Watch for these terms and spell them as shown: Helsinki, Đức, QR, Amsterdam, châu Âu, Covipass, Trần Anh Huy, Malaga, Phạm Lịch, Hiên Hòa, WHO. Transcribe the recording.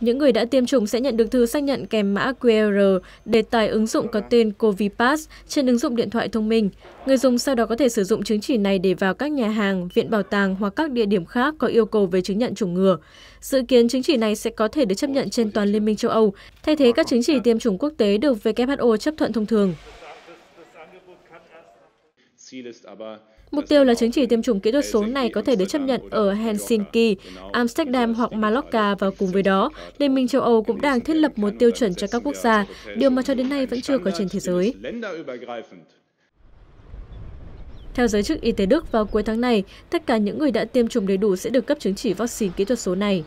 Những người đã tiêm chủng sẽ nhận được thư xác nhận kèm mã QR để tải ứng dụng có tên Covipass trên ứng dụng điện thoại thông minh. Người dùng sau đó có thể sử dụng chứng chỉ này để vào các nhà hàng, viện bảo tàng hoặc các địa điểm khác có yêu cầu về chứng nhận chủng ngừa. Dự kiến chứng chỉ này sẽ có thể được chấp nhận trên toàn Liên minh châu Âu, thay thế các chứng chỉ tiêm chủng quốc tế được WHO chấp thuận thông thường. Mục tiêu là chứng chỉ tiêm chủng kỹ thuật số này có thể được chấp nhận ở Helsinki, Amsterdam hoặc Malaga, và cùng với đó, Liên minh châu Âu cũng đang thiết lập một tiêu chuẩn cho các quốc gia, điều mà cho đến nay vẫn chưa có trên thế giới. Theo giới chức y tế Đức, vào cuối tháng này, tất cả những người đã tiêm chủng đầy đủ sẽ được cấp chứng chỉ vaccine kỹ thuật số này.